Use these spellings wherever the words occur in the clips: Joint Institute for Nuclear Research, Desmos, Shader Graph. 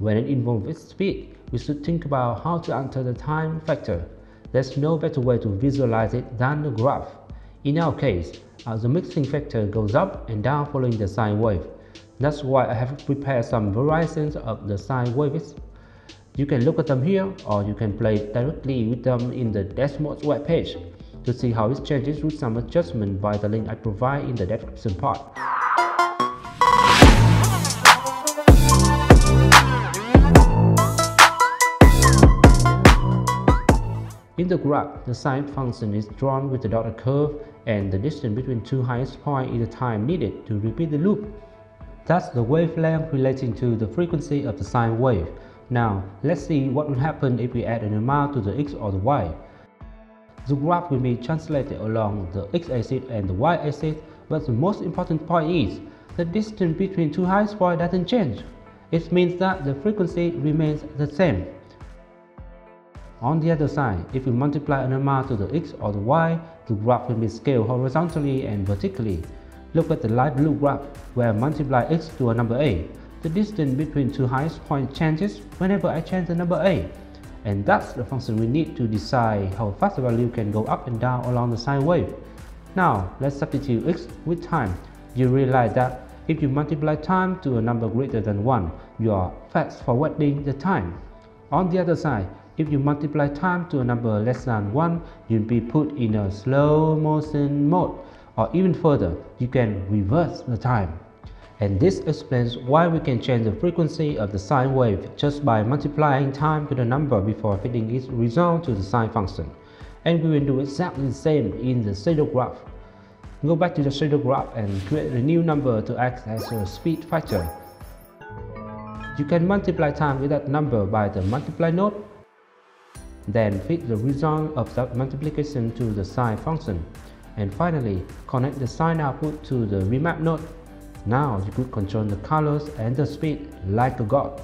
When it involves speed, we should think about how to alter the time factor. There's no better way to visualize it than the graph. In our case, the mixing factor goes up and down following the sine wave. That's why I have prepared some variations of the sine waves. You can look at them here, or you can play directly with them in the Desmos web page to see how it changes with some adjustment by the link I provide in the description part. In the graph, the sine function is drawn with the dotted curve, and the distance between two highest points is the time needed to repeat the loop. That's the wavelength relating to the frequency of the sine wave. Now, let's see what would happen if we add an amount to the x or the y. The graph will be translated along the x-axis and the y-axis, but the most important point is the distance between two highest points doesn't change. It means that the frequency remains the same. On the other side, if we multiply an amount to the x or the y, the graph will be scaled horizontally and vertically. Look at the light blue graph, where I multiply x to a number a. The distance between two highest points changes whenever I change the number a. And that's the function we need to decide how fast the value can go up and down along the sine wave. Now, let's substitute x with time. You realize that if you multiply time to a number greater than 1, you are fast forwarding the time. On the other side, if you multiply time to a number less than 1, you'll be put in a slow motion mode, or even further, you can reverse the time. And this explains why we can change the frequency of the sine wave just by multiplying time to the number before fitting its result to the sine function. And we will do exactly the same in the shader graph. Go back to the shader graph and create a new number to act as a speed factor. You can multiply time with that number by the multiply node, then fit the result of that multiplication to the sine function. And finally, connect the sine output to the remap node. Now you could control the colors and the speed like a god.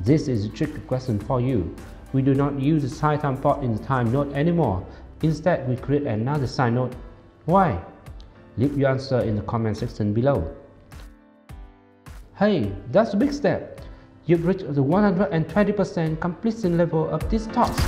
This is a tricky question for you. We do not use the sine time part in the time node anymore. Instead, we create another sine node. Why? Leave your answer in the comment section below. Hey, that's a big step! You've reached the 120% completion level of this task.